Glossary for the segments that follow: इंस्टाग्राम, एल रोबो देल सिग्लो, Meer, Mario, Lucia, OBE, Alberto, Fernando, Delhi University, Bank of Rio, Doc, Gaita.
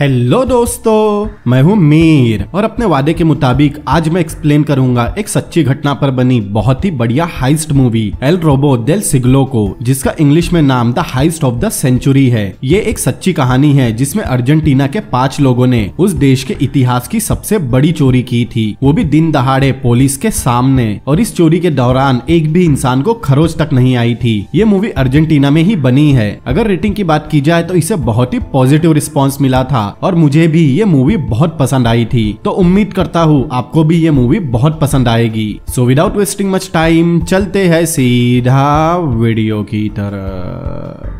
Hello दोस्तों, मैं हूं मीर और अपने वादे के मुताबिक आज मैं एक्सप्लेन करूंगा एक सच्ची घटना पर बनी बहुत ही बढ़िया हाइस्ट मूवी एल रोबो देल सिग्लो को, जिसका इंग्लिश में नाम the heist of the century है। ये एक सच्ची कहानी है जिसमें अर्जेंटीना के 5 लोगों ने उस देश के इतिहास की सबसे बड़ी चोरी की थी, वो भी दिन दहाड़े पुलिस के सामने। और इस चोरी के दौरान एक भी इंसान को खरोच तक नहीं आई थी। ये मूवी अर्जेंटीना में ही बनी है। अगर रेटिंग की बात की जाए तो इसे बहुत ही पॉजिटिव रिस्पॉन्स मिला था और मुझे भी ये मूवी बहुत पसंद आई थी। तो उम्मीद करता हूँ आपको भी ये मूवी बहुत पसंद आएगी। So without wasting much time चलते हैं सीधा वीडियो की तरफ।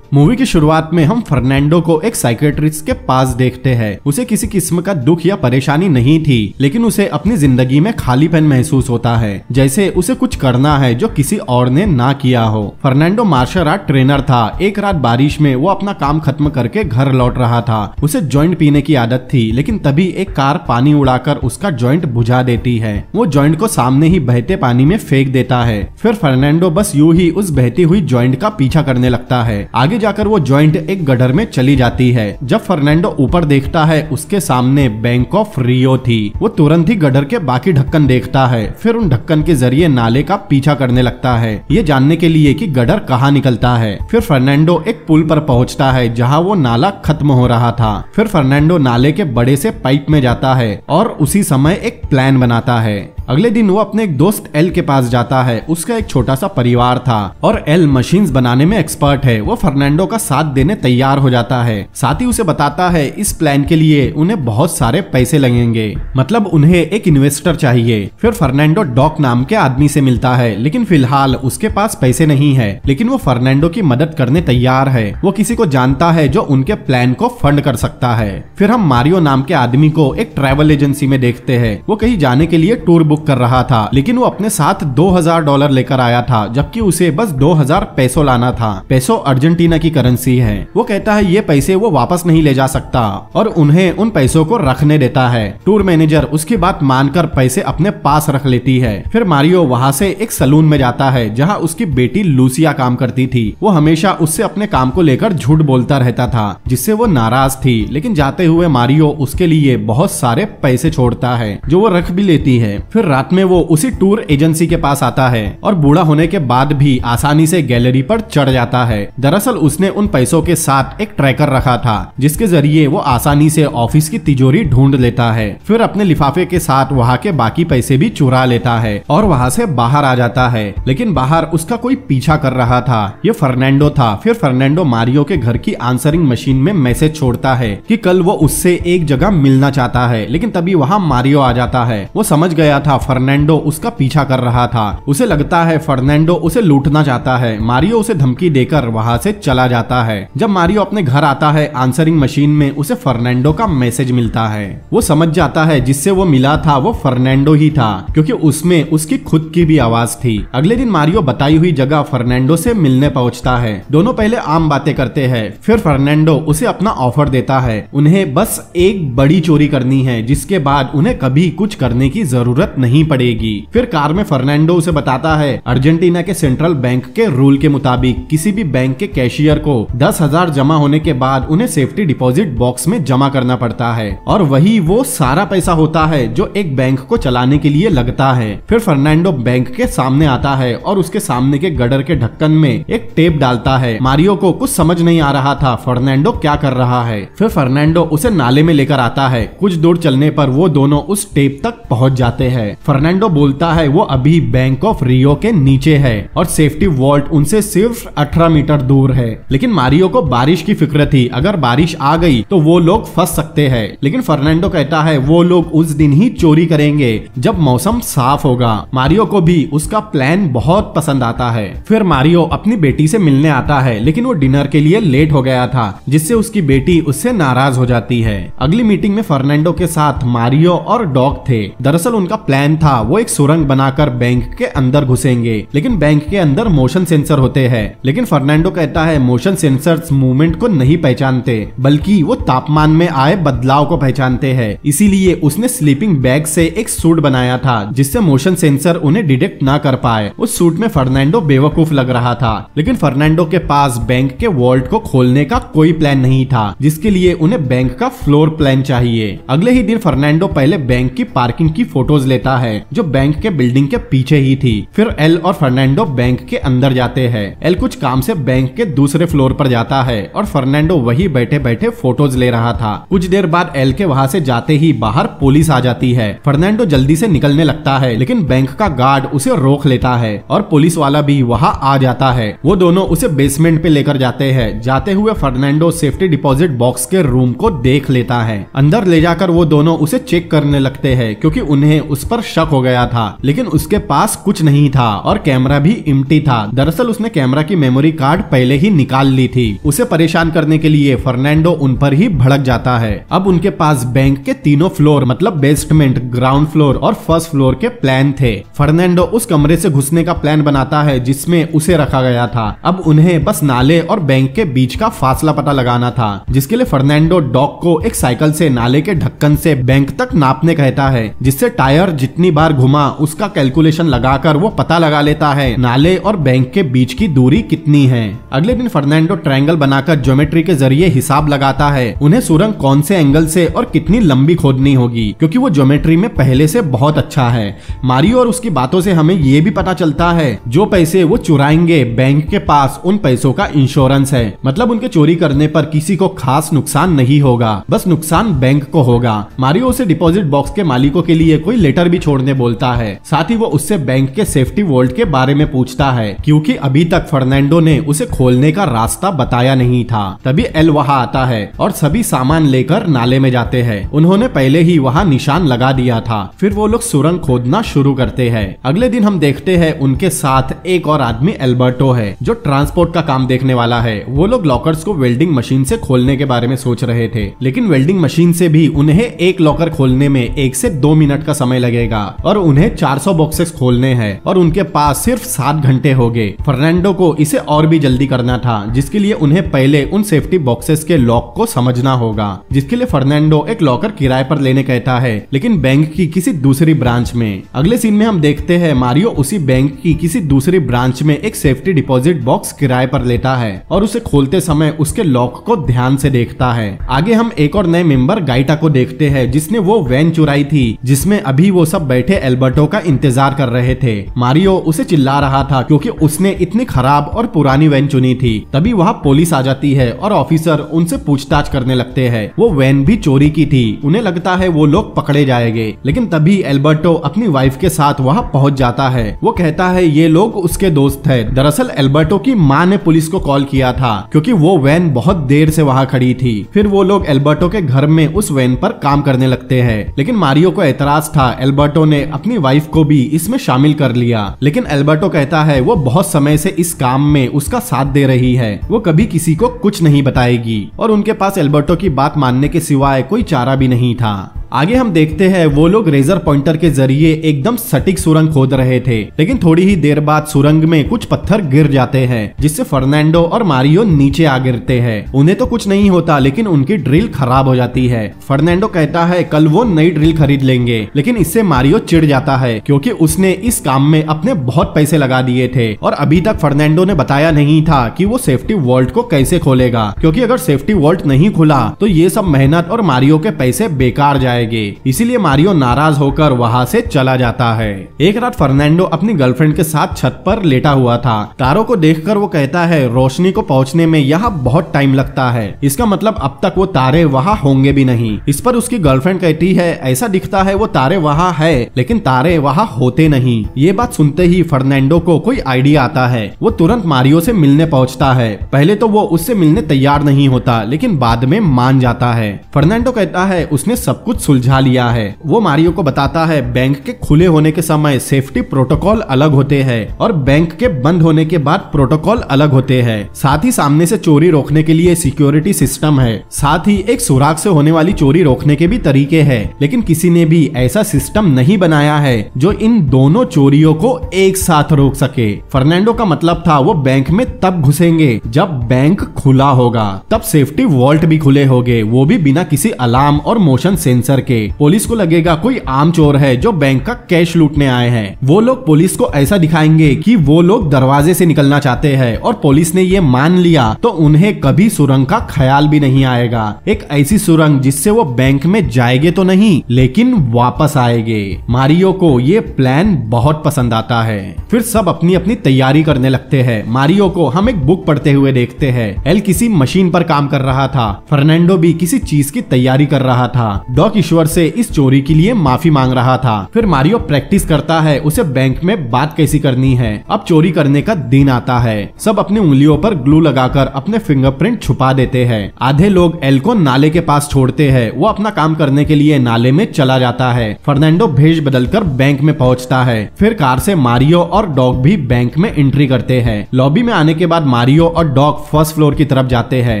मूवी की शुरुआत में हम फर्नांडो को एक साइकेट्रिस्ट के पास देखते हैं। उसे किसी किस्म का दुख या परेशानी नहीं थी, लेकिन उसे अपनी जिंदगी में खालीपन महसूस होता है, जैसे उसे कुछ करना है जो किसी और ने ना किया हो। फर्नांडो मार्शल आर्ट ट्रेनर था। एक रात बारिश में वो अपना काम खत्म करके घर लौट रहा था। उसे जॉइंट पीने की आदत थी, लेकिन तभी एक कार पानी उड़ाकर उसका जॉइंट बुझा देती है। वो जॉइंट को सामने ही बहते पानी में फेंक देता है। फिर फर्नांडो बस यूं ही उस बहती हुई जॉइंट का पीछा करने लगता है। आगे जाकर वो जॉइंट एक गड्ढे में चली जाती है। जब फर्नांडो ऊपर देखता है, उसके सामने बैंक ऑफ रियो थी। वो तुरंत ही गड्ढे के बाकी ढक्कन देखता है, फिर उन ढक्कन के जरिए नाले का पीछा करने लगता है, ये जानने के लिए कि गड्ढा कहाँ निकलता है। फिर फर्नांडो एक पुल पर पहुँचता है जहाँ वो नाला खत्म हो रहा था। फिर फर्नांडो नाले के बड़े से पाइप में जाता है और उसी समय एक प्लान बनाता है। अगले दिन वो अपने एक दोस्त एल के पास जाता है। उसका एक छोटा सा परिवार था और एल मशीन्स बनाने में एक्सपर्ट है। वो फर्नांडो का साथ देने तैयार हो जाता है। साथ ही उसे बताता है इस प्लान के लिए उन्हें बहुत सारे पैसे लगेंगे, मतलब उन्हें एक इन्वेस्टर चाहिए। फिर फर्नांडो डॉक नाम के आदमी से मिलता है, लेकिन फिलहाल उसके पास पैसे नहीं है, लेकिन वो फर्नांडो की मदद करने तैयार है। वो किसी को जानता है जो उनके प्लान को फंड कर सकता है। फिर हम मारियो नाम के आदमी को एक ट्रैवल एजेंसी में देखते है। वो कहीं जाने के लिए टूर कर रहा था, लेकिन वो अपने साथ $2000 लेकर आया था, जबकि उसे बस 2000 पैसो लाना था। पैसो अर्जेंटीना की करेंसी है। वो कहता है ये पैसे वो वापस नहीं ले जा सकता और उन्हें उन पैसों को रखने देता है। टूर मैनेजर उसकी बात मानकर पैसे अपने पास रख लेती है। फिर मारियो वहाँ से एक सलून में जाता है जहाँ उसकी बेटी लूसिया काम करती थी। वो हमेशा उससे अपने काम को लेकर झूठ बोलता रहता था, जिससे वो नाराज थी। लेकिन जाते हुए मारियो उसके लिए बहुत सारे पैसे छोड़ता है जो वो रख भी लेती है। फिर रात में वो उसी टूर एजेंसी के पास आता है और बूढ़ा होने के बाद भी आसानी से गैलरी पर चढ़ जाता है। दरअसल उसने उन पैसों के साथ एक ट्रैकर रखा था, जिसके जरिए वो आसानी से ऑफिस की तिजोरी ढूंढ लेता है। फिर अपने लिफाफे के साथ वहाँ के बाकी पैसे भी चुरा लेता है और वहाँ से बाहर आ जाता है। लेकिन बाहर उसका कोई पीछा कर रहा था, ये फर्नांडो था। फिर फर्नांडो मारियो के घर की आंसरिंग मशीन में मैसेज छोड़ता है कि कल वो उससे एक जगह मिलना चाहता है, लेकिन तभी वहाँ मारियो आ जाता है। वो समझ गया था फर्नांडो उसका पीछा कर रहा था। उसे लगता है फर्नांडो उसे लूटना चाहता है। मारियो उसे धमकी देकर वहाँ से चला जाता है। जब मारियो अपने घर आता है, आंसरिंग मशीन में उसे फर्नांडो का मैसेज मिलता है। वो समझ जाता है जिससे वो मिला था वो फर्नांडो ही था, क्योंकि उसमें उसकी खुद की भी आवाज थी। अगले दिन मारियो बताई हुई जगह फर्नांडो से मिलने पहुँचता है। दोनों पहले आम बातें करते हैं। फिर फर्नांडो उसे अपना ऑफर देता है। उन्हें बस एक बड़ी चोरी करनी है, जिसके बाद उन्हें कभी कुछ करने की जरूरत नहीं पड़ेगी। फिर कार में फर्नांडो उसे बताता है अर्जेंटीना के सेंट्रल बैंक के रूल के मुताबिक किसी भी बैंक के कैशियर को 10,000 जमा होने के बाद उन्हें सेफ्टी डिपॉजिट बॉक्स में जमा करना पड़ता है, और वही वो सारा पैसा होता है जो एक बैंक को चलाने के लिए लगता है। फिर फर्नांडो बैंक के सामने आता है और उसके सामने के गडर के ढक्कन में एक टेप डालता है। मारियो को कुछ समझ नहीं आ रहा था फर्नांडो क्या कर रहा है। फिर फर्नांडो उसे नाले में लेकर आता है। कुछ दूर चलने पर वो दोनों उस टेप तक पहुँच जाते हैं। फर्नांडो बोलता है वो अभी बैंक ऑफ रियो के नीचे है और सेफ्टी वॉल्ट उनसे सिर्फ 18 मीटर दूर है। लेकिन मारियो को बारिश की फिक्र थी, अगर बारिश आ गई तो वो लोग फंस सकते हैं। लेकिन फर्नांडो कहता है वो लोग उस दिन ही चोरी करेंगे जब मौसम साफ होगा। मारियो को भी उसका प्लान बहुत पसंद आता है। फिर मारियो अपनी बेटी से मिलने आता है, लेकिन वो डिनर के लिए लेट हो गया था, जिससे उसकी बेटी उससे नाराज हो जाती है। अगली मीटिंग में फर्नांडो के साथ मारियो और डॉग थे। दरअसल उनका प्लान प्लान था, वो एक सुरंग बनाकर बैंक के अंदर घुसेंगे, लेकिन बैंक के अंदर मोशन सेंसर होते हैं। लेकिन फर्नांडो कहता है मोशन सेंसर्स मूवमेंट को नहीं पहचानते, बल्कि वो तापमान में आए बदलाव को पहचानते हैं। इसीलिए उसने स्लीपिंग बैग से एक सूट बनाया था जिससे मोशन सेंसर उन्हें डिटेक्ट ना कर पाए। उस सूट में फर्नांडो बेवकूफ लग रहा था, लेकिन फर्नांडो के पास बैंक के वॉल्ट को खोलने का कोई प्लान नहीं था, जिसके लिए उन्हें बैंक का फ्लोर प्लान चाहिए। अगले ही दिन फर्नांडो पहले बैंक की पार्किंग की फोटोज लेता है जो बैंक के बिल्डिंग के पीछे ही थी। फिर एल और फर्नांडो बैंक के अंदर जाते हैं। एल कुछ काम से बैंक के दूसरे फ्लोर पर जाता है और फर्नांडो वही बैठे बैठे फोटोज ले रहा था। कुछ देर बाद एल के वहाँ से जाते ही बाहर पुलिस आ जाती है। फर्नांडो जल्दी से निकलने लगता है, लेकिन बैंक का गार्ड उसे रोक लेता है और पुलिस वाला भी वहाँ आ जाता है। वो दोनों उसे बेसमेंट पे लेकर जाते हैं। जाते हुए फर्नांडो सेफ्टी डिपॉजिट बॉक्स के रूम को देख लेता है। अंदर ले जाकर वो दोनों उसे चेक करने लगते हैं क्योंकि उन्हें उस पर शक हो गया था, लेकिन उसके पास कुछ नहीं था और कैमरा भी एम्प्टी था। दरअसल उसने कैमरा की मेमोरी कार्ड पहले ही निकाल ली थी। उसे परेशान करने के लिए फर्नांडो उन पर ही भड़क जाता है। अब उनके पास बैंक के तीनों फ्लोर मतलब बेसमेंट, ग्राउंड फ्लोर और फर्स्ट फ्लोर के प्लान थे। फर्नांडो उस कमरे से घुसने का प्लान बनाता है जिसमें उसे रखा गया था। अब उन्हें बस नाले और बैंक के बीच का फासला पता लगाना था, जिसके लिए फर्नांडो डॉक को एक साइकिल से नाले के ढक्कन से बैंक तक नापने कहता है, जिससे टायर जितनी बार घुमा उसका कैलकुलेशन लगाकर वो पता लगा लेता है नाले और बैंक के बीच की दूरी कितनी है। अगले दिन फर्नांडो ट्रायंगल बनाकर ज्योमेट्री के जरिए हिसाब लगाता है उन्हें सुरंग कौन से एंगल से और कितनी लंबी खोदनी होगी, क्योंकि वो ज्योमेट्री में पहले से बहुत अच्छा है। मारियो और उसकी बातों से हमें ये भी पता चलता है जो पैसे वो चुराएंगे बैंक के पास उन पैसों का इंश्योरेंस है, मतलब उनके चोरी करने पर किसी को खास नुकसान नहीं होगा, बस नुकसान बैंक को होगा। मारियो उसे डिपॉजिट बॉक्स के मालिकों के लिए कोई लेटर भी छोड़ने बोलता है। साथ ही वो उससे बैंक के सेफ्टी वॉल्ट के बारे में पूछता है क्योंकि अभी तक फर्नांडो ने उसे खोलने का रास्ता बताया नहीं था। तभी एल वहाँ आता है और सभी सामान लेकर नाले में जाते हैं। उन्होंने पहले ही वहाँ निशान लगा दिया था। फिर वो लोग सुरंग खोदना शुरू करते हैं। अगले दिन हम देखते हैं उनके साथ एक और आदमी अल्बर्टो है जो ट्रांसपोर्ट का काम देखने वाला है। वो लोग लॉकर्स को वेल्डिंग मशीन से खोलने के बारे में सोच रहे थे, लेकिन वेल्डिंग मशीन से भी उन्हें एक लॉकर खोलने में 1 से 2 मिनट का समय लगेगा और उन्हें 400 बॉक्सेस खोलने हैं और उनके पास सिर्फ 7 घंटे हो गए। फर्नांडो को इसे और भी जल्दी करना था, जिसके लिए उन्हें पहले उन सेफ्टी बॉक्सेस के लॉक को समझना होगा, जिसके लिए फर्नांडो एक लॉकर किराए पर लेने कहता है, लेकिन बैंक की किसी दूसरी ब्रांच में। अगले सीन में हम देखते हैं मारियो उसी बैंक की किसी दूसरी ब्रांच में एक सेफ्टी डिपॉजिट बॉक्स किराए पर लेता है और उसे खोलते समय उसके लॉक को ध्यान से देखता है। आगे हम एक और नए मेंबर गाइटा को देखते हैं जिसने वो वैन चुराई थी जिसमें अभी वो सब बैठे अल्बर्टो का इंतजार कर रहे थे। मारियो उसे चिल्ला रहा था क्योंकि उसने इतनी खराब और पुरानी वैन चुनी थी। तभी वहाँ पुलिस आ जाती है और ऑफिसर उनसे पूछताछ करने लगते हैं। वो वैन भी चोरी की थी, उन्हें लगता है वो लोग पकड़े जाएंगे, लेकिन तभी अल्बर्टो अपनी वाइफ के साथ वहाँ पहुँच जाता है। वो कहता है ये लोग उसके दोस्त है। दरअसल अल्बर्टो की माँ ने पुलिस को कॉल किया था क्योंकि वो वैन बहुत देर से वहाँ खड़ी थी। फिर वो लोग अल्बर्टो के घर में उस वैन पर काम करने लगते हैं, लेकिन मारियो को एतराज था। अल्बर्टो ने अपनी वाइफ को भी इसमें शामिल कर लिया, लेकिन अल्बर्टो कहता है वो बहुत समय से इस काम में उसका साथ दे रही है, वो कभी किसी को कुछ नहीं बताएगी और उनके पास अल्बर्टो की बात मानने के सिवाय कोई चारा भी नहीं था। आगे हम देखते हैं वो लोग रेजर पॉइंटर के जरिए एकदम सटीक सुरंग खोद रहे थे, लेकिन थोड़ी ही देर बाद सुरंग में कुछ पत्थर गिर जाते हैं जिससे फर्नांडो और मारियो नीचे आ गिरते हैं। उन्हें तो कुछ नहीं होता, लेकिन उनकी ड्रिल खराब हो जाती है। फर्नांडो कहता है कल वो नई ड्रिल खरीद लेंगे, लेकिन इससे मारियो चिढ़ जाता है क्योंकि उसने इस काम में अपने बहुत पैसे लगा दिए थे और अभी तक फर्नांडो ने बताया नहीं था कि वो सेफ्टी वॉल्ट को कैसे खोलेगा, क्योंकि अगर सेफ्टी वॉल्ट नहीं खुला तो ये सब मेहनत और मारियो के पैसे बेकार जाएंगे। इसीलिए मारियो नाराज होकर वहाँ से चला जाता है। एक रात फर्नांडो अपनी गर्लफ्रेंड के साथ छत पर लेटा हुआ था। तारों को देखकर वो कहता है रोशनी को पहुँचने में यहाँ बहुत टाइम लगता है, इसका मतलब अब तक वो तारे वहाँ होंगे भी नहीं। इस पर उसकी गर्लफ्रेंड कहती है ऐसा दिखता है वो तारे वहाँ है, लेकिन तारे वहाँ होते नहीं। ये बात सुनते ही फर्नांडो को कोई आइडिया आता है। वो तुरंत मारियो से मिलने पहुँचता है। पहले तो वो उससे मिलने तैयार नहीं होता, लेकिन बाद में मान जाता है। फर्नांडो कहता है उसने सब कुछ सुलझा लिया है। वो मारियो को बताता है बैंक के खुले होने के समय सेफ्टी प्रोटोकॉल अलग होते हैं और बैंक के बंद होने के बाद प्रोटोकॉल अलग होते हैं। साथ ही सामने से चोरी रोकने के लिए सिक्योरिटी सिस्टम है, साथ ही एक सुराग से होने वाली चोरी रोकने के भी तरीके हैं, लेकिन किसी ने भी ऐसा सिस्टम नहीं बनाया है जो इन दोनों चोरियों को एक साथ रोक सके। फर्नांडो का मतलब था वो बैंक में तब घुसेंगे जब बैंक खुला होगा, तब सेफ्टी वॉल्ट भी खुले होंगे, वो भी बिना किसी अलार्म और मोशन सेंसर के। पुलिस को लगेगा कोई आम चोर है जो बैंक का कैश लूटने आए हैं। वो लोग पुलिस को ऐसा दिखाएंगे कि वो लोग दरवाजे से निकलना चाहते हैं और पुलिस ने ये मान लिया तो उन्हें कभी सुरंग का ख्याल भी नहीं आएगा। एक ऐसी सुरंग जिससे वो बैंक में जाएंगे तो नहीं लेकिन वापस आएंगे। मारियो को ये प्लान बहुत पसंद आता है। फिर सब अपनी अपनी तैयारी करने लगते हैं। मारियो को हम एक बुक पढ़ते हुए देखते हैं। एल किसी मशीन पर काम कर रहा था, फर्नांडो भी किसी चीज की तैयारी कर रहा था। डॉक ईश्वर से इस चोरी के लिए माफी मांग रहा था। फिर मारियो प्रैक्टिस करता है उसे बैंक में बात कैसी करनी है। अब चोरी करने का दिन आता है। सब अपनी उंगलियों पर ग्लू लगाकर अपने फिंगरप्रिंट छुपा देते हैं। आधे लोग एल को नाले के पास छोड़ते हैं। वो अपना काम करने के लिए नाले में चला जाता है। फर्नांडो भेष बदलकर बैंक में पहुंचता है। फिर कार से मारियो और डॉग भी बैंक में एंट्री करते हैं। लॉबी में आने के बाद मारियो और डॉग फर्स्ट फ्लोर की तरफ जाते हैं,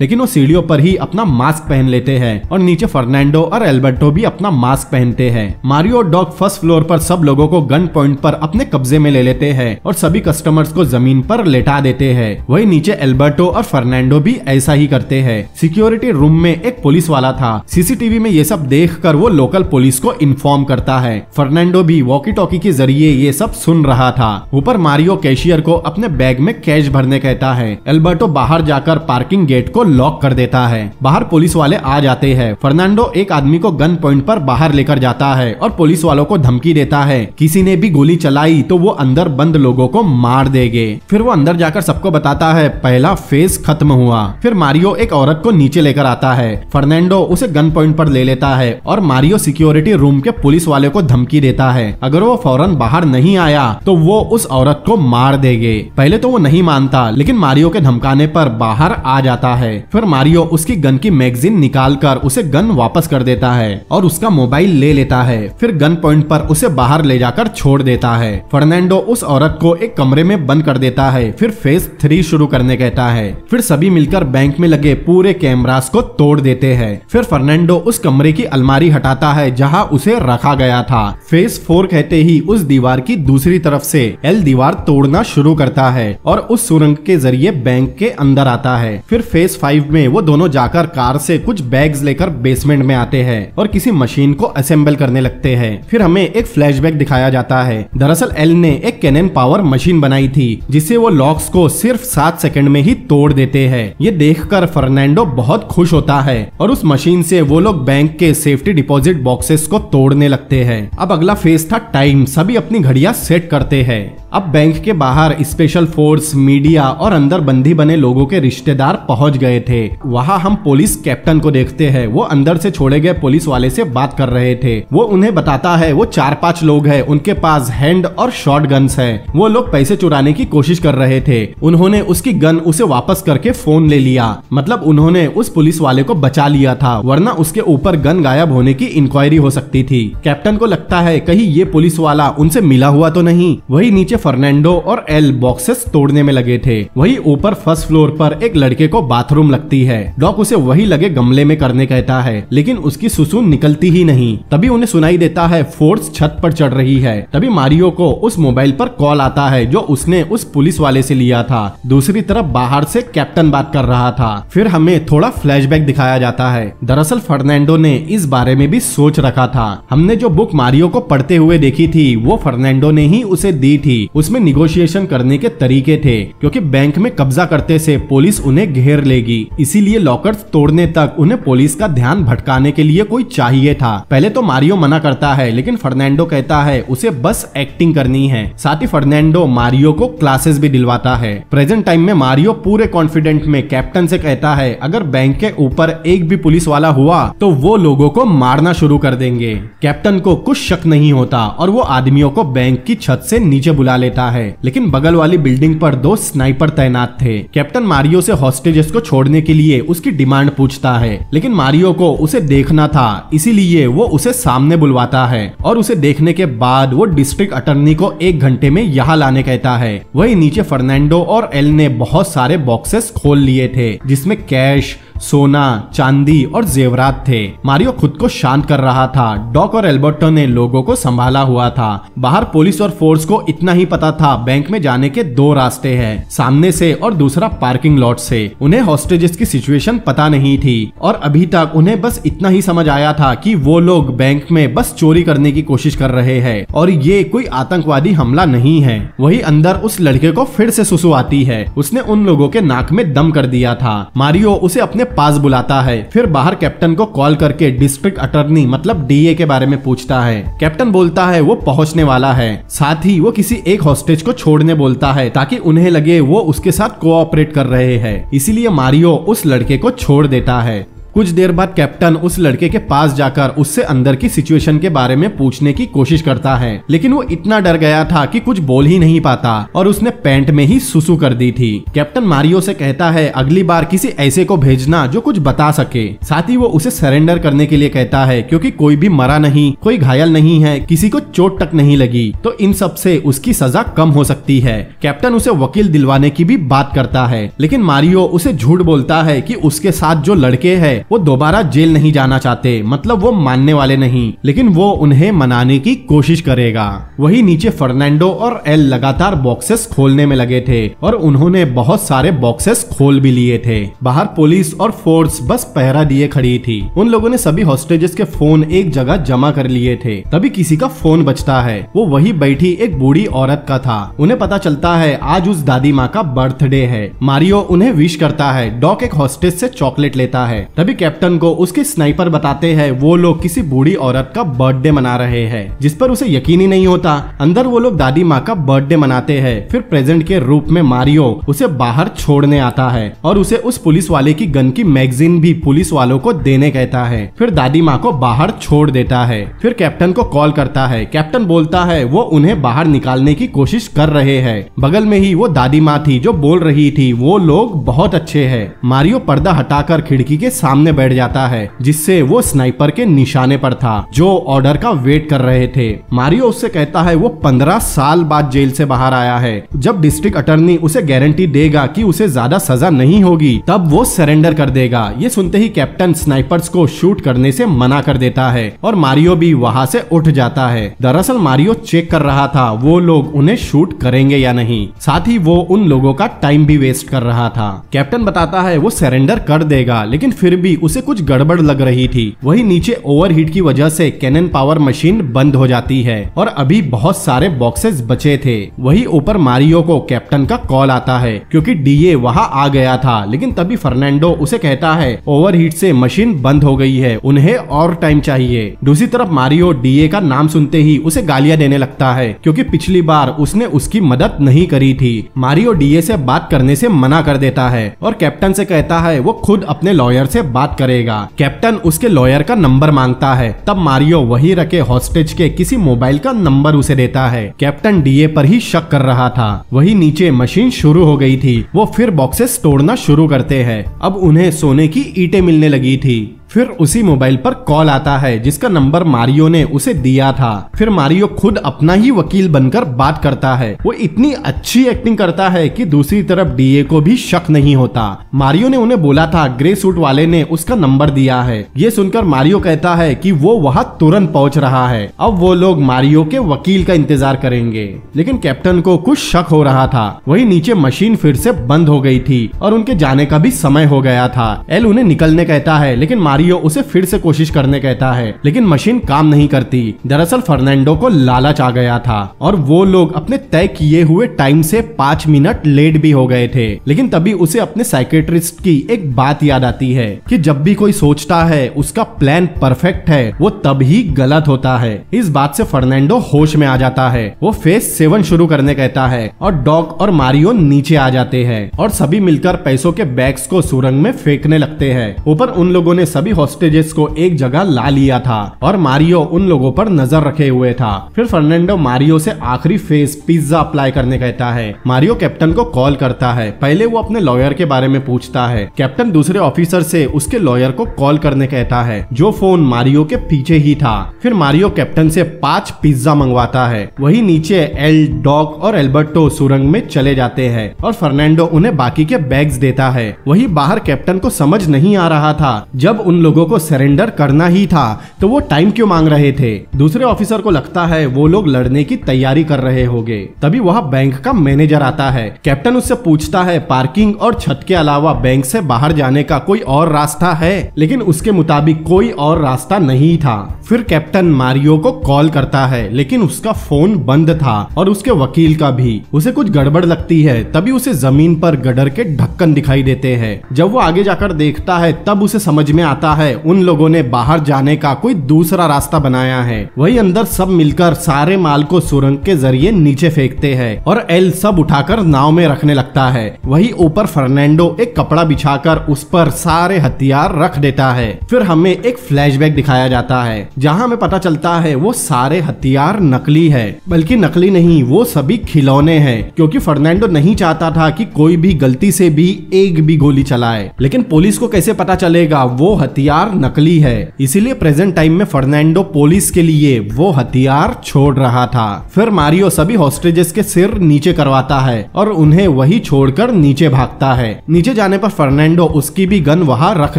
लेकिन वो सीढ़ियों पर ही अपना मास्क पहन लेते हैं और नीचे फर्नांडो और एल्बर्टो भी अपना मास्क पहनते हैं। मारियो और डॉग फर्स्ट फ्लोर पर सब लोगों को गन पॉइंट पर अपने कब्जे में ले लेते हैं और सभी कस्टमर्स को जमीन पर लेटा देते हैं। वही नीचे एल्बर्टो और फर्नांडो भी ऐसा ही करते हैं। सिक्योरिटी रूम में एक पुलिस वाला था। सीसीटीवी में ये सब देख कर वो लोकल पुलिस को इन्फॉर्म करता है। फर्नांडो भी वॉकी टॉकी के जरिए ये सब सुन रहा था। ऊपर मारियो कैशियर को अपने बैग में कैश भरने कहता है। एल्बर्टो बाहर जाकर पार्किंग गेट को लॉक कर देता है। बाहर पुलिस वाले आ जाते हैं। फर्नांडो एक आदमी को गन पॉइंट पर बाहर लेकर जाता है और पुलिस वालों को धमकी देता है किसी ने भी गोली चलाई तो वो अंदर बंद लोगों को मार देंगे। फिर वो अंदर जाकर सबको बताता है पहला फेज खत्म हुआ। फिर मारियो एक औरत को नीचे लेकर आता है। फर्नांडो उसे गन पॉइंट पर ले लेता है और मारियो सिक्योरिटी रूम के पुलिस वाले को धमकी देता है अगर वो फौरन बाहर नहीं आया तो वो उस औरत को मार देंगे। पहले तो वो नहीं मानता लेकिन मारियो के धमकाने पर बाहर आ जाता है। फिर मारियो उसकी गन की मैगजीन निकालकर उसे गन वापस कर देता है और उसका मोबाइल ले लेता है। फिर गन पॉइंट पर उसे बाहर ले जाकर छोड़ देता है। फर्नांडो उस औरत को एक कमरे में बंद कर देता है। फिर फेज 3 शुरू करने कहता है। फिर सभी मिलकर बैंक में लगे पूरे कैमरास को तोड़ देते हैं। फिर फर्नांडो उस कमरे की अलमारी हटाता है जहाँ उसे रखा गया था। फेज 4 कहते ही उस दीवार की दूसरी तरफ से एल दीवार तोड़ना शुरू करता है और उस सुरंग के जरिए बैंक के अंदर आता है। फिर फेज 5 में वो दोनों जाकर कार से कुछ बैग्स लेकर बेसमेंट में आते हैं और किसी मशीन को असेंबल करने लगते हैं। फिर हमें एक फ्लैशबैक दिखाया जाता है। दरअसल एल ने एक कैनन पावर मशीन बनाई थी जिससे वो लॉक्स को सिर्फ 7 सेकंड में ही तोड़ देते हैं। ये देखकर फर्नांडो बहुत खुश होता है और उस मशीन से वो लोग बैंक के सेफ्टी डिपॉजिट बॉक्सेस को तोड़ने लगते हैं। अब अगला फेज था टाइम। सभी अपनी घड़ियां सेट करते हैं। अब बैंक के बाहर स्पेशल फोर्स, मीडिया और अंदर बंदी बने लोगों के रिश्तेदार पहुंच गए थे। वहां हम पुलिस कैप्टन को देखते हैं। वो अंदर से छोड़े गए पुलिस वाले से बात कर रहे थे। वो उन्हें बताता है वो 4-5 लोग हैं, उनके पास हैंड और शॉर्ट गन्स है। वो लोग पैसे चुराने की कोशिश कर रहे थे। उन्होंने उसकी गन उसे वापस करके फोन ले लिया। मतलब उन्होंने उस पुलिस वाले को बचा लिया था, वरना उसके ऊपर गन गायब होने की इंक्वायरी हो सकती थी। कैप्टन को लगता है कहीं ये पुलिस वाला उनसे मिला हुआ तो नहीं। वही नीचे फर्नांडो और एल बॉक्सेस तोड़ने में लगे थे। वही ऊपर फर्स्ट फ्लोर पर एक लड़के को बाथरूम लगती है। डॉक उसे वही लगे गमले में करने कहता है, लेकिन उसकी सुसु निकलती ही नहीं। तभी उन्हें सुनाई देता है फोर्स छत पर चढ़ रही है। तभी मारियो को उस मोबाइल पर कॉल आता है जो उसने उस पुलिस वाले से लिया था। दूसरी तरफ बाहर से कैप्टन बात कर रहा था। फिर हमें थोड़ा फ्लैशबैक दिखाया जाता है। दरअसल फर्नांडो ने इस बारे में भी सोच रखा था। हमने जो बुक मारियो को पढ़ते हुए देखी थी वो फर्नांडो ने ही उसे दी थी। उसमें निगोशिएशन करने के तरीके थे, क्योंकि बैंक में कब्जा करते से पुलिस उन्हें घेर लेगी, इसीलिए लॉकर्स तोड़ने तक उन्हें पुलिस का ध्यान भटकाने के लिए कोई चाहिए था। पहले तो मारियो मना करता है, लेकिन फर्नांडो कहता है उसे बस एक्टिंग करनी है। साथ ही फर्नांडो मारियो को क्लासेस भी दिलवाता है। प्रेजेंट टाइम में मारियो पूरे कॉन्फिडेंट में कैप्टन से कहता है अगर बैंक के ऊपर एक भी पुलिस वाला हुआ तो वो लोगों को मारना शुरू कर देंगे। कैप्टन को कुछ शक नहीं होता और वो आदमियों को बैंक की छत से नीचे बुला लेता है। लेकिन बगल वाली बिल्डिंग पर दो स्नाइपर तैनात थे। कैप्टन मारियो से हॉस्टेजेस को छोड़ने के लिए उसकी डिमांड पूछता है, लेकिन मारियो को उसे देखना था, इसीलिए वो उसे सामने बुलवाता है और उसे देखने के बाद वो डिस्ट्रिक्ट अटर्नी को 1 घंटे में यहाँ लाने कहता है। वही नीचे फर्नांडो और एल ने बहुत सारे बॉक्सेस खोल लिए थे जिसमें कैश, सोना, चांदी और जेवरात थे। मारियो खुद को शांत कर रहा था। डॉक और एल्बर्टो ने लोगों को संभाला हुआ था। बाहर पुलिस और फोर्स को इतना ही पता था बैंक में जाने के 2 रास्ते हैं, सामने से और दूसरा पार्किंग लॉट से। उन्हें हॉस्टेजेस की सिचुएशन पता नहीं थी और अभी तक उन्हें बस इतना ही समझ आया था कि वो लोग बैंक में बस चोरी करने की कोशिश कर रहे हैं और ये कोई आतंकवादी हमला नहीं है। वही अंदर उस लड़के को फिर से सुसु आती है। उसने उन लोगों के नाक में दम कर दिया था। मारियो उसे अपने पास बुलाता है। फिर बाहर कैप्टन को कॉल करके डिस्ट्रिक्ट अटर्नी मतलब डीए के बारे में पूछता है। कैप्टन बोलता है वो पहुंचने वाला है। साथ ही वो किसी एक हॉस्टेज को छोड़ने बोलता है ताकि उन्हें लगे वो उसके साथ कोऑपरेट कर रहे हैं, इसीलिए मारियो उस लड़के को छोड़ देता है। कुछ देर बाद कैप्टन उस लड़के के पास जाकर उससे अंदर की सिचुएशन के बारे में पूछने की कोशिश करता है, लेकिन वो इतना डर गया था कि कुछ बोल ही नहीं पाता और उसने पैंट में ही सुसु कर दी थी। कैप्टन मारियो से कहता है अगली बार किसी ऐसे को भेजना जो कुछ बता सके। साथ ही वो उसे सरेंडर करने के लिए कहता है क्योंकि कोई भी मरा नहीं, कोई घायल नहीं है, किसी को चोट तक नहीं लगी, तो इन सब से उसकी सजा कम हो सकती है। कैप्टन उसे वकील दिलवाने की भी बात करता है, लेकिन मारियो उसे झूठ बोलता है कि उसके साथ जो लड़के है वो दोबारा जेल नहीं जाना चाहते, मतलब वो मानने वाले नहीं, लेकिन वो उन्हें मनाने की कोशिश करेगा। वही नीचे फर्नांडो और एल लगातार बॉक्सेस खोलने में लगे थे और उन्होंने बहुत सारे बॉक्सेस खोल भी लिए थे। बाहर पुलिस और फोर्स बस पहरा दिए खड़ी थी। उन लोगों ने सभी हॉस्टेजेस के फोन एक जगह जमा कर लिए थे। तभी किसी का फोन बजता है। वो वही बैठी एक बूढ़ी औरत का था। उन्हें पता चलता है आज उस दादी माँ का बर्थडे है। मारियो उन्हें विश करता है। डॉक एक हॉस्टेज से चॉकलेट लेता है। तभी कैप्टन को उसके स्नाइपर बताते हैं वो लोग किसी बूढ़ी औरत का बर्थडे मना रहे हैं, जिस पर उसे यकीन ही नहीं होता। अंदर वो लोग दादी माँ का बर्थडे मनाते हैं। फिर प्रेजेंट के रूप में मारियो उसे बाहर छोड़ने आता है और उसे उस पुलिस वाले की गन की मैगजीन भी पुलिस वालों को देने कहता है। फिर दादी माँ को बाहर छोड़ देता है। फिर कैप्टन को कॉल करता है। कैप्टन बोलता है वो उन्हें बाहर निकालने की कोशिश कर रहे हैं। बगल में ही वो दादी माँ थी जो बोल रही थी वो लोग बहुत अच्छे है। मारियो पर्दा हटाकर खिड़की के सामने बैठ जाता है, जिससे वो स्नाइपर के निशाने पर था जो ऑर्डर का वेट कर रहे थे। मारियो उससे कहता है वो 15 साल बाद जेल से बाहर आया है। जब डिस्ट्रिक्ट अटर्नी उसे गारंटी देगा कि उसे ज्यादा सजा नहीं होगी तब वो सरेंडर कर देगा। ये सुनते ही कैप्टन स्नाइपर्स को शूट करने से मना कर देता है और मारियो भी वहाँ से उठ जाता है। दरअसल मारियो चेक कर रहा था वो लोग उन्हें शूट करेंगे या नहीं, साथ ही वो उन लोगों का टाइम भी वेस्ट कर रहा था। कैप्टन बताता है वो सरेंडर कर देगा, लेकिन फिर भी उसे कुछ गड़बड़ लग रही थी। वही नीचे ओवरहीट की वजह से कैनन पावर मशीन बंद हो जाती है और अभी बहुत सारे बॉक्सेस बचे थे। वही ऊपर मारियो को कैप्टन का कॉल आता है क्योंकि डीए वहां आ गया था। लेकिन तभी फर्नांडो उसे कहता है ओवरहीट से मशीन बंद हो गई है, उन्हें और टाइम चाहिए। दूसरी तरफ मारियो डीए का नाम सुनते ही उसे गालियां देने लगता है क्योंकि पिछली बार उसने उसकी मदद नहीं करी थी। मारियो डीए से बात करने से मना कर देता है और कैप्टन से कहता है वो खुद अपने लॉयर से बात करेगा। कैप्टन उसके लॉयर का नंबर मांगता है। तब मारियो वही रखे हॉस्टेज के किसी मोबाइल का नंबर उसे देता है। कैप्टन डीए पर ही शक कर रहा था। वही नीचे मशीन शुरू हो गई थी। वो फिर बॉक्सेस तोड़ना शुरू करते हैं। अब उन्हें सोने की ईंटें मिलने लगी थी। फिर उसी मोबाइल पर कॉल आता है जिसका नंबर मारियो ने उसे दिया था। फिर मारियो खुद अपना ही वकील बनकर बात करता है। वो इतनी अच्छी एक्टिंग करता है कि दूसरी तरफ डीए को भी शक नहीं होता। मारियो ने उन्हें बोला था ग्रे सूट वाले ने उसका नंबर दिया है। ये सुनकर मारियो कहता है कि वो वहाँ तुरंत पहुँच रहा है। अब वो लोग मारियो के वकील का इंतजार करेंगे। लेकिन कैप्टन को कुछ शक हो रहा था। वही नीचे मशीन फिर से बंद हो गई थी और उनके जाने का भी समय हो गया था। एल उन्हें निकलने कहता है, लेकिन मारियो उसे फिर से कोशिश करने कहता है, लेकिन मशीन काम नहीं करती। दरअसल फर्नांडो को लालच आ गया था और वो लोग अपने तय किए हुए टाइम से 5 मिनट लेट भी हो गए थे। लेकिन तभी उसे अपने साइकेट्रिस्ट की एक बात याद आती है कि जब भी कोई सोचता है उसका प्लान परफेक्ट है वो तब ही गलत होता है। इस बात से फर्नांडो होश में आ जाता है। वो फेज 7 शुरू करने कहता है और डॉक और मारियो नीचे आ जाते हैं और सभी मिलकर पैसों के बैग्स को सुरंग में फेंकने लगते हैं। ऊपर उन लोगों ने सभी सभी हॉस्टेजेस को एक जगह ला लिया था और मारियो उन लोगों पर नजर रखे हुए था। फिर फर्नांडो मारियो से आखिरी फेज पिज्जा अप्लाई करने कहता है। मारियो कैप्टन को कॉल करता है। पहले वो अपने लॉयर के बारे में पूछता है। कैप्टन दूसरे ऑफिसर से उसके लॉयर को कॉल करने कहता है, जो फोन मारियो के पीछे ही था। फिर मारियो कैप्टन से 5 पिज्जा मंगवाता है। वही नीचे एल, डॉक और एल्बर्टो सुरंग में चले जाते हैं और फर्नांडो उन्हें बाकी के बैग्स देता है। वही बाहर कैप्टन को समझ नहीं आ रहा था, जब उन लोगों को सरेंडर करना ही था तो वो टाइम क्यों मांग रहे थे। दूसरे ऑफिसर को लगता है वो लोग लड़ने की तैयारी कर रहे होंगे। तभी वहाँ बैंक का मैनेजर आता है। कैप्टन उससे पूछता है पार्किंग और छत के अलावा बैंक से बाहर जाने का कोई और रास्ता है, लेकिन उसके मुताबिक कोई और रास्ता नहीं था। फिर कैप्टन मारियो को कॉल करता है, लेकिन उसका फोन बंद था और उसके वकील का भी। उसे कुछ गड़बड़ लगती है। तभी उसे जमीन पर गडर के ढक्कन दिखाई देते हैं। जब वो आगे जाकर देखता है तब उसे समझ में आता है उन लोगों ने बाहर जाने का कोई दूसरा रास्ता बनाया है। वही अंदर सब मिलकर सारे माल को सुरंग के जरिए नीचे फेंकते हैं और एल सब उठाकर नाव में रखने लगता है। वही ऊपर फर्नांडो एक कपड़ा बिछाकर उस पर सारे हथियार रख देता है। फिर हमें एक फ्लैशबैक दिखाया जाता है, जहां हमें पता चलता है वो सारे हथियार नकली है। बल्कि नकली नहीं, वो सभी खिलौने हैं, क्योंकि फर्नांडो नहीं चाहता था कि कोई भी गलती से भी एक भी गोली चलाए। लेकिन पुलिस को कैसे पता चलेगा वो हथियार नकली है, इसीलिए प्रेजेंट टाइम में फर्नांडो पुलिस के लिए वो हथियार छोड़ रहा था। फिर मारियो सभी हॉस्टेजेस के सिर नीचे करवाता है और उन्हें वही छोड़कर नीचे भागता है। नीचे जाने पर फर्नांडो उसकी भी गन वहाँ रख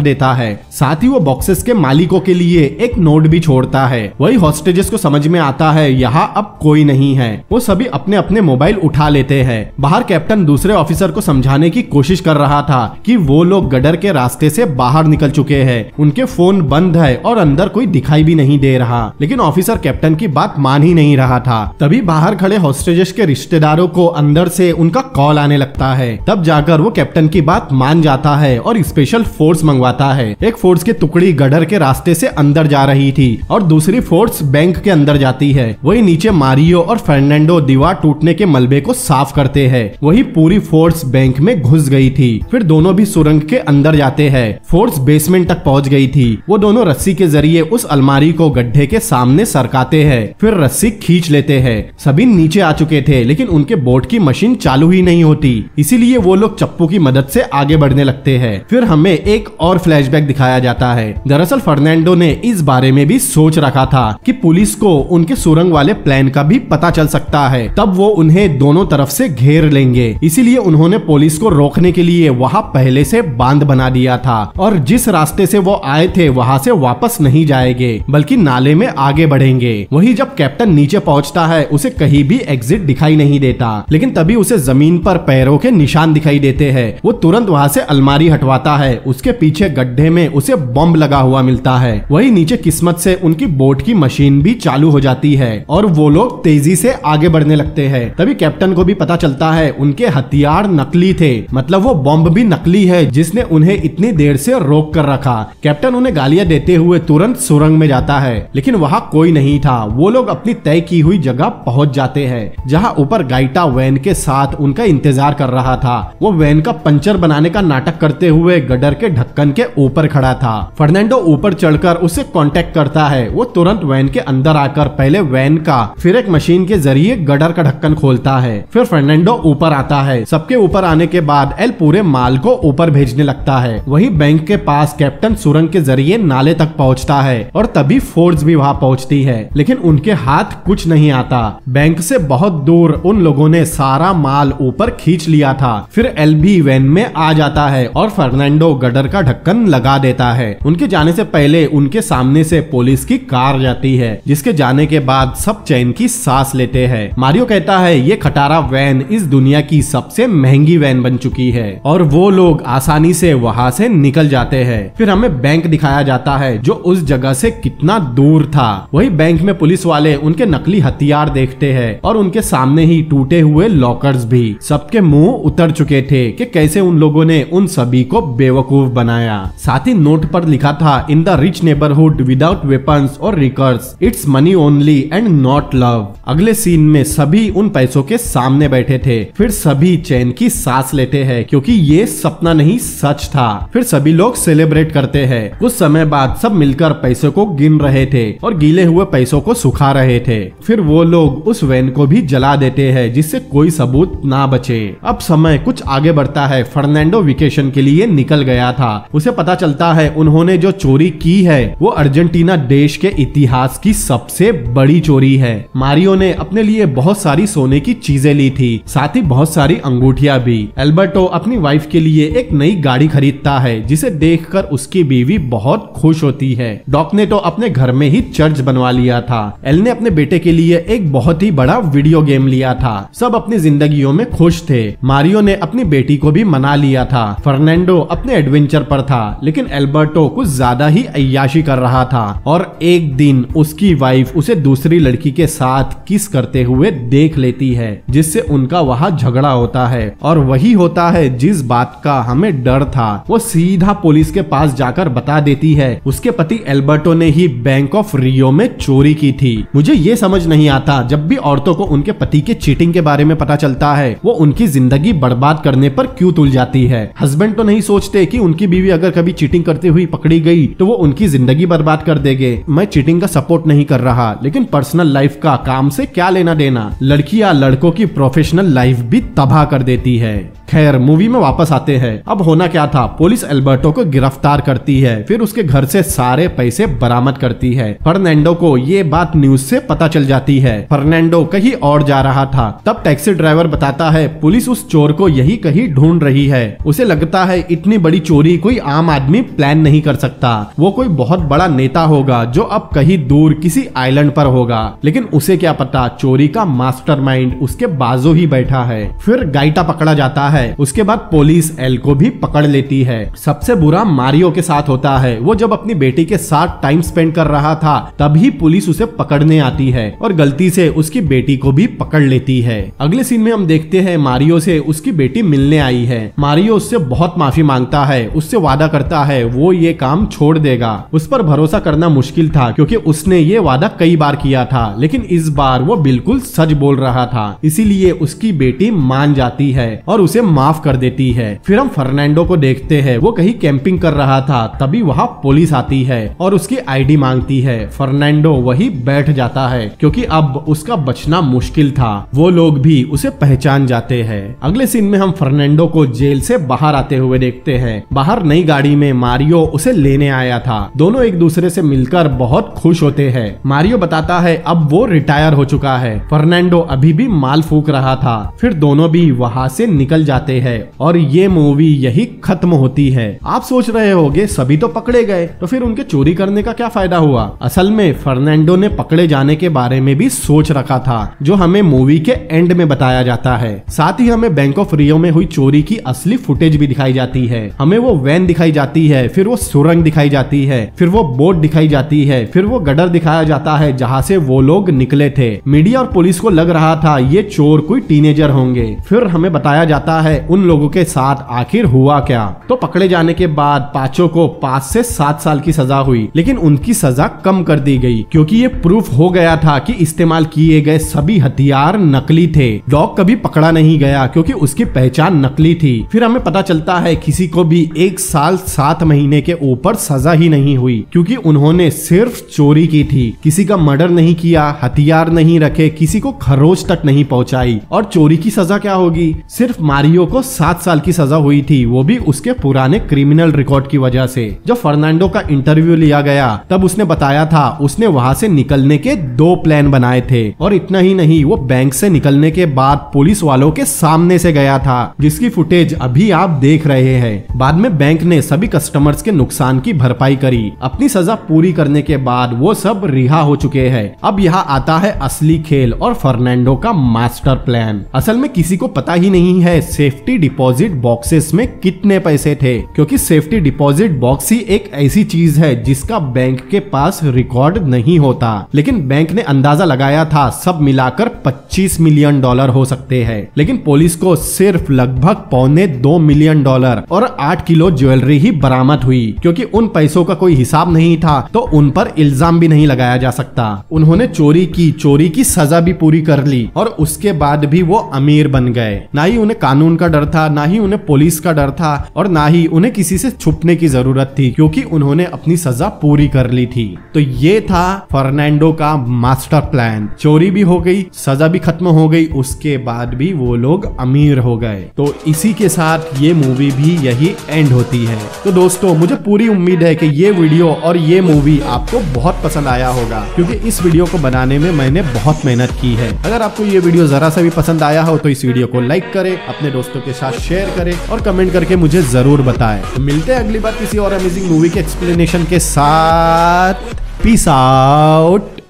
देता है। साथ ही वो बॉक्सेस के मालिकों के लिए एक नोट भी छोड़ता है। वही हॉस्टेजेस को समझ में आता है यहाँ अब कोई नहीं है। वो सभी अपने अपने मोबाइल उठा लेते हैं। बाहर कैप्टन दूसरे ऑफिसर को समझाने की कोशिश कर रहा था कि वो लोग गडर के रास्ते से बाहर निकल चुके हैं, उनके फोन बंद है और अंदर कोई दिखाई भी नहीं दे रहा। लेकिन ऑफिसर कैप्टन की बात मान ही नहीं रहा था। तभी बाहर खड़े हॉस्टेजेस के रिश्तेदारों को अंदर से उनका कॉल आने लगता है। तब जाकर वो कैप्टन की बात मान जाता है और स्पेशल फोर्स मंगवाता है। एक फोर्स की टुकड़ी गडर के रास्ते से अंदर जा रही थी और दूसरी फोर्स बैंक के अंदर जाती है। वही नीचे मारियो और फर्नांडो दीवार टूटने के मलबे को साफ करते हैं। वही पूरी फोर्स बैंक में घुस गई थी। फिर दोनों भी सुरंग के अंदर जाते हैं। फोर्स बेसमेंट तक पहुंच गई थी। वो दोनों रस्सी के जरिए उस अलमारी को गड्ढे के सामने सरकाते हैं, फिर रस्सी खींच लेते हैं। सभी नीचे आ चुके थे, लेकिन उनके बोट की मशीन चालू ही नहीं होती, इसीलिए वो लोग चप्पू की मदद से आगे बढ़ने लगते हैं। फिर हमें एक और फ्लैशबैक दिखाया जाता है। दरअसल फर्नांडो ने इस बारे में भी सोच रखा था कि पुलिस को उनके सुरंग वाले प्लान का भी पता चल सकता है, तब वो उन्हें दोनों तरफ से घेर लेंगे। इसीलिए उन्होंने पुलिस को रोकने के लिए वहाँ पहले से बांध बना दिया था और जिस रास्ते से वो आए थे वहाँ से वापस नहीं जाएंगे, बल्कि नाले में आगे बढ़ेंगे। वही जब कैप्टन नीचे पहुँचता है उसे कहीं भी एग्जिट दिखाई नहीं देता, लेकिन तभी उसे जमीन पर पैरों के निशान दिखाई देते हैं। वो तुरंत वहाँ से अलमारी हटवाता है। उसके पीछे गड्ढे में उसे बम लगा हुआ मिलता है। वही नीचे किस्मत से उनकी बोट की मशीन भी चालू हो जाती है और वो लोग तेजी से आगे बढ़ने लगते हैं। तभी कैप्टन को भी पता चलता है उनके हथियार नकली थे, मतलब वो बॉम्ब भी नकली है जिसने उन्हें इतनी देर से रोक कर रखा। कैप्टन उन्हें गालियां देते हुए तुरंत सुरंग में जाता है, लेकिन वहाँ कोई नहीं था। वो लोग अपनी तय की हुई जगह पहुँच जाते हैं, जहाँ ऊपर गाइटा वैन के साथ उनका इंतजार कर रहा था। वो वैन का पंचर बनाने का नाटक करते हुए गडर के ढक्कन के ऊपर खड़ा था। फर्नांडो ऊपर चढ़कर उसे कांटेक्ट करता है। वो तुरंत वैन के अंदर आकर पहले वैन का फिर एक मशीन के जरिए गडर का ढक्कन खोलता है। फिर फर्नांडो ऊपर आता है। सबके ऊपर आने के बाद एल पूरे माल को ऊपर भेजने लगता है। वही बैंक के पास कैप्टन सुरंग के जरिए नाले तक पहुंचता है और तभी फोर्स भी वहां पहुंचती है, लेकिन उनके हाथ कुछ नहीं आता। बैंक से बहुत दूर उन लोगों ने सारा माल ऊपर खींच लिया था। फिर एल भी वैन में आ जाता है और फर्नांडो गडर का ढक्कन लगा देता है। उनके जाने से पहले उनके सामने से पुलिस की कार जाती है, जिसके जाने के बाद सब चैन की सांस लेते हैं। मारियो कहता है ये खटारा वैन इस दुनिया की सबसे महंगी वैन बन चुकी है, और वो लोग आसानी से वहाँ से निकल जाते हैं। फिर हमें बैंक दिखाया जाता है, जो उस जगह से कितना दूर था। वही बैंक में पुलिस वाले उनके नकली हथियार देखते हैं और उनके सामने ही टूटे हुए लॉकर्स भी। सबके मुंह उतर चुके थे कि कैसे उन लोगों ने उन सभी को बेवकूफ बनाया। साथ ही नोट पर लिखा था in the rich neighbourhood without weapons और recurs it's money only and not love. अगले सीन में सभी उन पैसों के सामने बैठे थे। फिर सभी चैन की सांस लेते हैं, क्योंकि ये सपना नहीं सच था। फिर सभी लोग सेलिब्रेट करते रहे हैं। कुछ समय बाद सब मिलकर पैसे को गिन रहे थे और गीले हुए पैसों को सुखा रहे थे। फिर वो लोग उस वैन को भी जला देते हैं जिससे कोई सबूत ना बचे। अब समय कुछ आगे बढ़ता है। फर्नांडो वेकेशन के लिए निकल गया था। उसे पता चलता है उन्होंने जो चोरी की है वो अर्जेंटीना देश के इतिहास की सबसे बड़ी चोरी है। मारियो ने अपने लिए बहुत सारी सोने की चीजें ली थी, साथ ही बहुत सारी अंगूठिया भी। एल्बर्टो अपनी वाइफ के लिए एक नई गाड़ी खरीदता है जिसे देखकर उसकी बीवी बहुत खुश होती है। डॉक ने तो अपने घर में ही चर्च बनवा लिया था। एल ने अपने बेटे के लिए एक बहुत ही बड़ा वीडियो गेम लिया था। सब अपनी जिंदगियों में खुश थे। मारियो ने अपनी बेटी को भी मना लिया था। फर्नांडो अपने एडवेंचर पर था, लेकिन एल्बर्टो कुछ ज्यादा ही अय्याशी कर रहा था। और एक दिन उसकी वाइफ उसे दूसरी लड़की के साथ किस करते हुए देख लेती है, जिससे उनका वहाँ झगड़ा होता है। और वही होता है जिस बात का हमें डर था। वो सीधा पुलिस के पास जाकर बता देती है उसके पति एल्बर्टो ने ही बैंक ऑफ रियो में चोरी की थी। मुझे ये समझ नहीं आता, जब भी औरतों को उनके पति के चीटिंग के बारे में पता चलता है वो उनकी जिंदगी बर्बाद करने पर क्यों तुल जाती है। हस्बैंड तो नहीं सोचते कि उनकी बीवी अगर कभी चीटिंग करते हुई पकड़ी गई तो वो उनकी जिंदगी बर्बाद कर देंगे। मैं चीटिंग का सपोर्ट नहीं कर रहा, लेकिन पर्सनल लाइफ का काम से क्या लेना देना। लड़कियां लड़कों की प्रोफेशनल लाइफ भी तबाह कर देती है। खैर, मूवी में वापस आते हैं। अब होना क्या था, पुलिस एल्बर्टो को गिरफ्तार करती है, फिर उसके घर से सारे पैसे बरामद करती है। फर्नांडो को ये बात न्यूज से पता चल जाती है। फर्नांडो कहीं और जा रहा था, तब टैक्सी ड्राइवर बताता है पुलिस उस चोर को यही कहीं ढूंढ रही है। उसे लगता है इतनी बड़ी चोरी कोई आम आदमी प्लान नहीं कर सकता, वो कोई बहुत बड़ा नेता होगा जो अब कहीं दूर किसी आइलैंड पर होगा। लेकिन उसे क्या पता चोरी का मास्टरमाइंड उसके बाजू ही बैठा है। फिर गाइटा पकड़ा जाता है। उसके बाद पुलिस एल को भी पकड़ लेती है। सबसे बुरा मारियो के साथ होता है। वो जब अपनी बेटी के साथ टाइम स्पेंड कर रहा था तभी पुलिस उसे पकड़ने आती है और गलती से उसकी बेटी को भी पकड़ लेती है। अगले सीन में हम देखते हैं मारियो से उसकी बेटी मिलने आई है। मारियो उससे बहुत माफी मांगता है, उससे वादा करता है वो ये काम छोड़ देगा। उस पर भरोसा करना मुश्किल था क्योंकि उसने ये वादा कई बार किया था, लेकिन इस बार वो बिल्कुल सच बोल रहा था, इसीलिए उसकी बेटी मान जाती है और उसे माफ कर देती है। फिर हम फर्नांडो को देखते हैं, वो कहीं कैंपिंग कर रहा था तभी वहाँ पुलिस आती है और उसकी आईडी मांगती है। फर्नांडो वहीं बैठ जाता है क्योंकि अब उसका बचना मुश्किल था। वो लोग भी उसे पहचान जाते हैं। अगले सीन में हम फर्नांडो को जेल से बाहर आते हुए देखते हैं। बाहर नई गाड़ी में मारियो उसे लेने आया था। दोनों एक दूसरे से मिलकर बहुत खुश होते हैं। मारियो बताता है अब वो रिटायर हो चुका है। फर्नांडो अभी भी माल फूक रहा था। फिर दोनों भी वहाँ से निकल जाते है और ये मूवी यही खत्म होती है। आप सोच रहे होंगे सभी तो पकड़े गए, तो फिर उनके चोरी करने का क्या फायदा हुआ। असल में फर्नांडो ने पकड़े जाने के बारे में भी सोच रखा था, जो हमें मूवी के एंड में बताया जाता है। साथ ही हमें बैंक ऑफ रियो में हुई चोरी की असली फुटेज भी दिखाई जाती है। हमें वो वैन दिखाई जाती है, फिर वो सुरंग दिखाई जाती है, फिर वो बोट दिखाई जाती है, फिर वो गडर दिखाया जाता है जहाँ से वो लोग निकले थे। मीडिया और पुलिस को लग रहा था ये चोर कोई टीनेजर होंगे। फिर हमें बताया जाता है उन लोगों के साथ आखिर हुआ क्या। तो पकड़े जाने के बाद पांचों को 5 से 7 साल की सजा हुई, लेकिन उनकी सजा कम कर दी गई क्योंकि ये प्रूफ हो गया था कि इस्तेमाल किए गए सभी हथियार नकली थे। डॉग कभी पकड़ा नहीं गया क्योंकि उसकी पहचान नकली थी। फिर हमें पता चलता है किसी को भी 1 साल 7 महीने के ऊपर सजा ही नहीं हुई क्योंकि उन्होंने सिर्फ चोरी की थी, किसी का मर्डर नहीं किया, हथियार नहीं रखे, किसी को खरोच तक नहीं पहुँचाई। और चोरी की सजा क्या होगी, सिर्फ मारियो को 7 साल की सजा हुई थी, वो भी उसके पुराने क्रिमिनल रिकॉर्ड की वजह से। जब फर्नांडो का इंटरव्यू लिया गया तब उसने बताया था उसने वहाँ से निकलने के 2 प्लान बनाए थे। और इतना ही नहीं, वो बैंक से निकलने के बाद पुलिस वालों के सामने से गया था, जिसकी फुटेज अभी आप देख रहे हैं। बाद में बैंक ने सभी कस्टमर्स के नुकसान की भरपाई करी। अपनी सजा पूरी करने के बाद वो सब रिहा हो चुके हैं। अब यहाँ आता है असली खेल और फर्नांडो का मास्टर प्लान। असल में किसी को पता ही नहीं है सेफ्टी डिपॉजिट बॉक्सेस में कितने पैसे थे, क्योंकि सेफ्टी डिपॉजिट बॉक्स ही एक ऐसी चीज है जिसका बैंक के पास रिकॉर्ड नहीं होता। लेकिन बैंक ने अंदाजा लगाया था सब मिलाकर 25 मिलियन डॉलर हो सकते हैं, लेकिन पुलिस को सिर्फ लगभग $पौने 2 मिलियन और 8 किलो ज्वेलरी ही बरामद हुई। क्योंकि उन पैसों का कोई हिसाब नहीं था तो उन पर इल्जाम भी नहीं लगाया जा सकता। उन्होंने चोरी की सजा भी पूरी कर ली और उसके बाद भी वो अमीर बन गए। ना ही उन्हें कानून का डर था, ना ही उन्हें पुलिस का डर था, और ना ही उन्हें किसी से छुपने की जरूरत जरूरत थी क्योंकि उन्होंने अपनी सजा पूरी कर ली थी। तो ये था फर्नांडो का मास्टर प्लान। चोरी भी हो गई, सजा भी खत्म हो गई, उसके बाद भी वो लोग अमीर हो गए। तो इसी के साथ ये मूवी भी यही एंड होती है। तो दोस्तों मुझे पूरी उम्मीद है कि ये वीडियो और ये मूवी आपको बहुत पसंद आया होगा क्योंकि इस वीडियो को बनाने में मैंने बहुत मेहनत की है। अगर आपको ये वीडियो जरा सा भी पसंद आया हो तो इस वीडियो को लाइक करें, अपने दोस्तों के साथ शेयर करें और कमेंट करके मुझे जरूर बताएं। तो मिलते हैं अगली बार किसी और अमेजिंग मूवी के एक्सप्लेनेशन के साथ। Peace out.